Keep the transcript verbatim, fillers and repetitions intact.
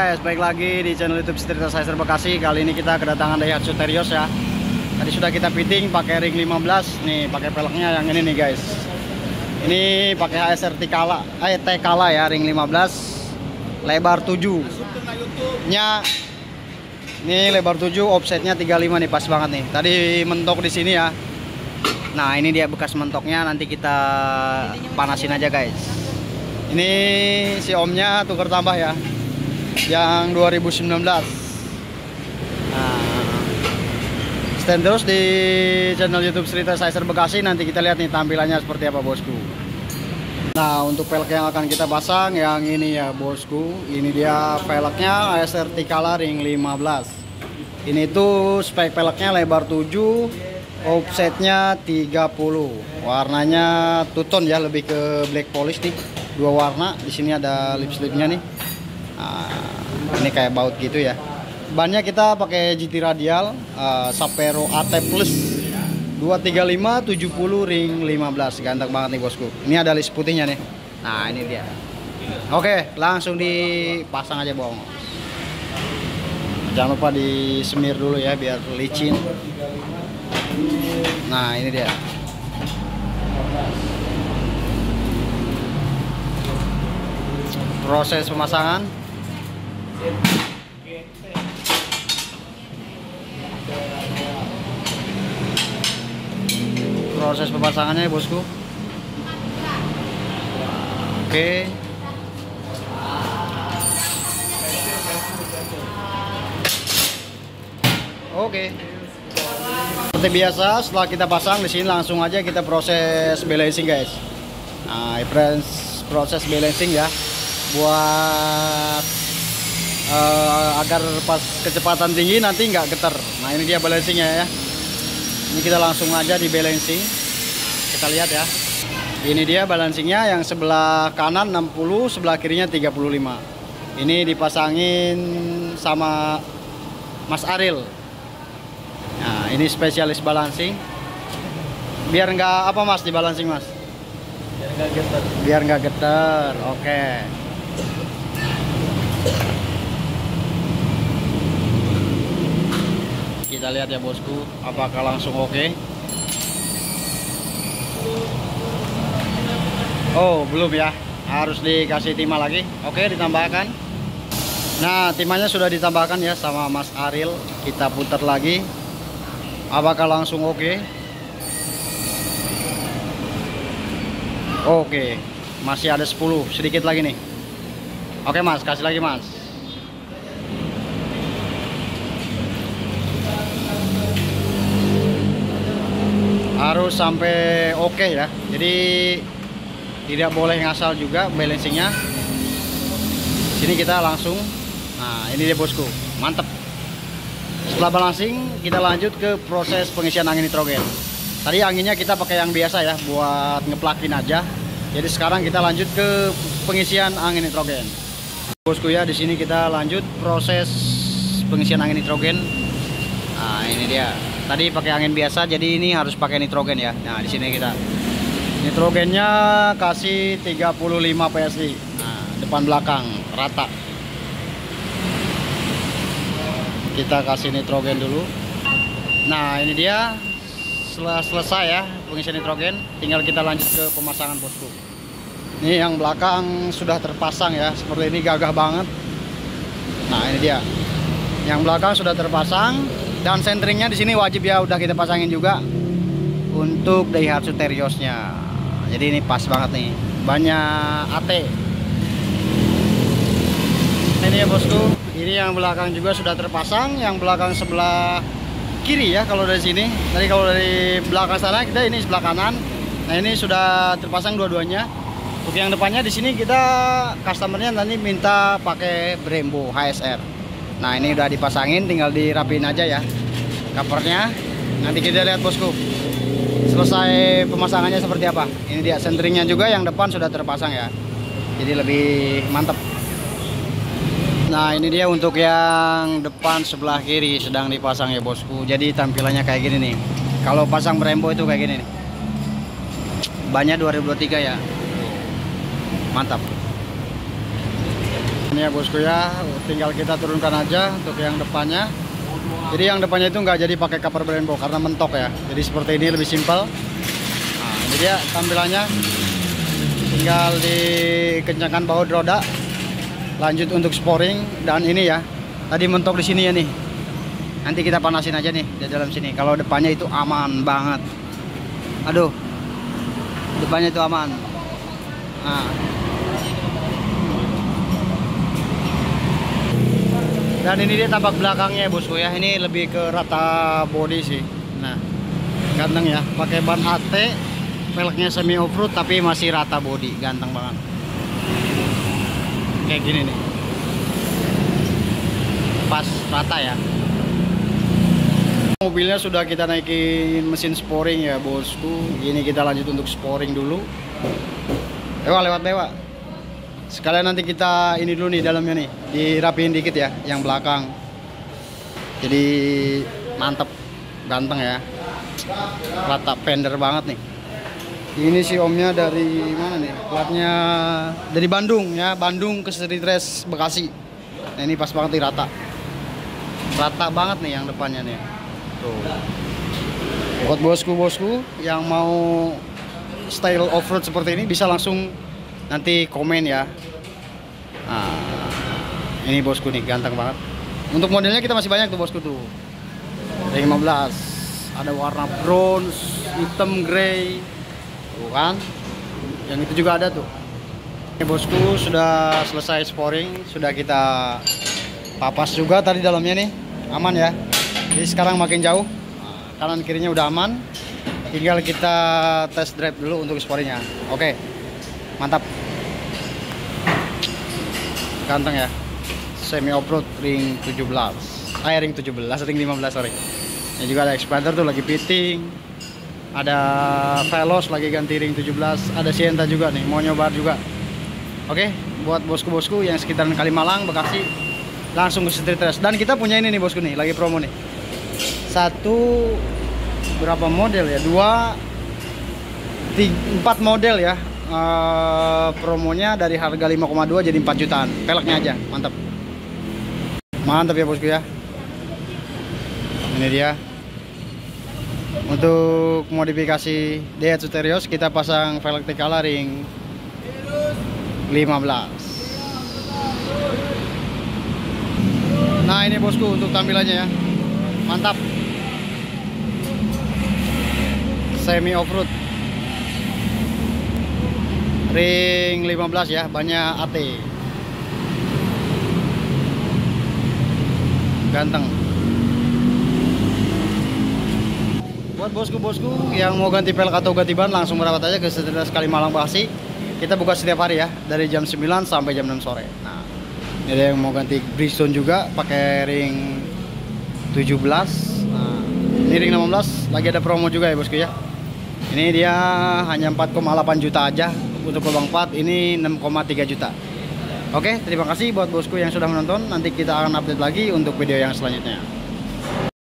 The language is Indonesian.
guys, baik lagi di channel YouTube STREETRACE H S R Bekasi. Kali ini kita kedatangan Daihatsu Terios ya. Tadi sudah kita fitting pakai ring lima belas nih, pakai peleknya yang ini nih guys. Ini pakai H S R Tekala, eh Tekala ya, ring lima belas lebar tujuh. Nya ini lebar tujuh, offsetnya tiga puluh lima nih, pas banget nih. Tadi mentok di sini ya. Nah, ini dia bekas mentoknya, nanti kita panasin aja guys. Ini si omnya tuker tambah ya, yang dua ribu sembilan belas. Nah, stand terus di channel YouTube Streetrace H S R Bekasi. Nanti kita lihat nih tampilannya seperti apa bosku. Nah, untuk pelek yang akan kita pasang yang ini ya bosku. Ini dia peleknya H S R Tekala ring lima belas. Ini tuh spek peleknya lebar tujuh, offsetnya tiga puluh. Warnanya two tone ya, lebih ke black polish nih. Dua warna, di sini ada lip slipnya nih. Nah, ini kayak baut gitu ya. Bannya kita pakai G T Radial uh, Savero A T Plus dua tiga lima tujuh puluh ring lima belas. Ganteng banget nih bosku. Ini ada list putihnya nih. Nah, ini dia. Oke, langsung dipasang aja bong. Jangan lupa disemir dulu ya biar licin. Nah, ini dia. Proses pemasangan. Proses pemasangannya ya bosku. Oke. Oke. Seperti biasa, setelah kita pasang di sini langsung aja kita proses balancing guys. Nah, friends, proses balancing ya. Buat uh, agar pas kecepatan tinggi nanti nggak getar. Nah, ini dia balancingnya ya. Ini kita langsung aja di balancing. Kita lihat ya. Ini dia balancingnya, yang sebelah kanan enam puluh, sebelah kirinya tiga puluh lima. Ini dipasangin sama Mas Aril. Nah, ini spesialis balancing. Biar nggak apa Mas di balancing Mas? Biar nggak getar. Biar nggak getar. Oke. Okay. Kita lihat ya bosku, apakah langsung oke? Okay? Oh, belum ya, harus dikasih timah lagi. Oke, okay, ditambahkan. Nah, timahnya sudah ditambahkan ya sama Mas Aril. Kita putar lagi, apakah langsung oke? Okay? Oke, okay. Masih ada sepuluh, sedikit lagi nih. Oke Mas, kasih lagi Mas. Harus sampai oke okay ya. Jadi tidak boleh ngasal juga balancingnya. Sini kita langsung. Nah, ini dia bosku, mantep. Setelah balancing, kita lanjut ke proses pengisian angin nitrogen. Tadi anginnya kita pakai yang biasa ya, buat ngeplakin aja. Jadi sekarang kita lanjut ke pengisian angin nitrogen. Bosku ya, di sini kita lanjut proses pengisian angin nitrogen. Nah, ini dia. Tadi pakai angin biasa, jadi ini harus pakai nitrogen ya. Nah, di sini kita nitrogennya kasih tiga puluh lima P S I. Nah, depan belakang rata. Kita kasih nitrogen dulu. Nah, ini dia. Setelah selesai ya pengisian nitrogen, tinggal kita lanjut ke pemasangan bosku. Ini yang belakang sudah terpasang ya, seperti ini gagah banget. Nah, ini dia. Yang belakang sudah terpasang, dan sentringnya di sini wajib ya, udah kita pasangin juga untuk Daihatsu Teriosnya. Jadi ini pas banget nih, banyak A T. Ini ya bosku, ini yang belakang juga sudah terpasang, yang belakang sebelah kiri ya kalau dari sini. Tadi kalau dari belakang sana kita ini sebelah kanan. Nah, ini sudah terpasang dua-duanya. Untuk yang depannya di sini kita customernya nanti minta pakai Brembo H S R. Nah, ini udah dipasangin, tinggal dirapiin aja ya covernya. Nanti kita lihat bosku selesai pemasangannya seperti apa. Ini dia senteringnya juga, yang depan sudah terpasang ya, jadi lebih mantap. Nah, ini dia untuk yang depan sebelah kiri sedang dipasang ya bosku. Jadi tampilannya kayak gini nih kalau pasang Brembo itu kayak gini nih. Bannya dua ribu dua puluh tiga ya, mantap. ini ya bosku ya, tinggal kita turunkan aja untuk yang depannya. Jadi yang depannya itu nggak jadi pakai cover Brembo karena mentok ya, jadi seperti ini lebih simpel. Nah, ini dia tampilannya, tinggal dikencangkan baut roda, lanjut untuk sporing. Dan ini ya, tadi mentok di sini ya nih, nanti kita panasin aja nih di dalam sini. Kalau depannya itu aman banget, aduh, depannya itu aman. Nah, dan ini dia tampak belakangnya bosku ya, ini lebih ke rata body sih. Nah, ganteng ya, pakai ban A T, velgnya semi off-road tapi masih rata body, ganteng banget. Kayak gini nih, pas rata ya. Mobilnya sudah kita naikin mesin sporing ya bosku. Ini kita lanjut untuk sporing dulu. Ewa lewat bewa. Sekalian nanti kita ini dulu nih dalamnya nih, dirapiin dikit ya yang belakang. Jadi mantep, ganteng ya, rata fender banget nih. Ini si omnya dari mana nih? Platnya dari Bandung ya, Bandung ke STREETRACE Bekasi. Nah, ini pas banget nih, rata, rata banget nih yang depannya nih. Tuh. Buat bosku-bosku yang mau style off-road seperti ini bisa langsung nanti komen ya. Nah, ini bosku nih, ganteng banget. Untuk modelnya kita masih banyak tuh bosku tuh. Ada lima belas, ada warna bronze, hitam, grey, tuh kan. Yang itu juga ada tuh. Ini bosku sudah selesai sporing, sudah kita papas juga tadi dalamnya nih, aman ya. Jadi sekarang makin jauh, kanan kirinya udah aman. Tinggal kita test drive dulu untuk sporingnya. Oke, mantap. Ganteng ya, semi off-road ring tujuh belas, ah ring tujuh belas, ring lima belas sorry. Ini juga ada expander tuh lagi fitting, ada Velos lagi ganti ring tujuh belas, ada Sienta juga nih mau nyoba juga. Oke, buat bosku-bosku yang sekitaran Kalimalang, Bekasi, langsung ke STREETRACE. Dan kita punya ini nih bosku nih, lagi promo nih, satu berapa model ya, dua tiga, empat model ya. Uh, promonya dari harga lima koma dua jadi empat jutaan. Peleknya aja mantap, mantap ya bosku ya. Ini dia untuk modifikasi Daihatsu Terios, kita pasang velg Tekala ring lima belas. Nah, ini bosku untuk tampilannya ya, mantap, semi off-road ring lima belas ya, banyak A T, ganteng. Buat bosku-bosku yang mau ganti pelek atau ganti ban, langsung merawat aja ke STREETRACE Kalimalang, Bekasi. Kita buka setiap hari ya, dari jam sembilan sampai jam enam sore. Nah, ini ada yang mau ganti Bridgestone juga pakai ring tujuh belas. Nah, ini ring enam belas, lagi ada promo juga ya bosku ya. Ini dia hanya empat koma delapan juta aja. Untuk lubang empat ini enam koma tiga juta. Oke, terima kasih buat bosku yang sudah menonton. Nanti kita akan update lagi untuk video yang selanjutnya.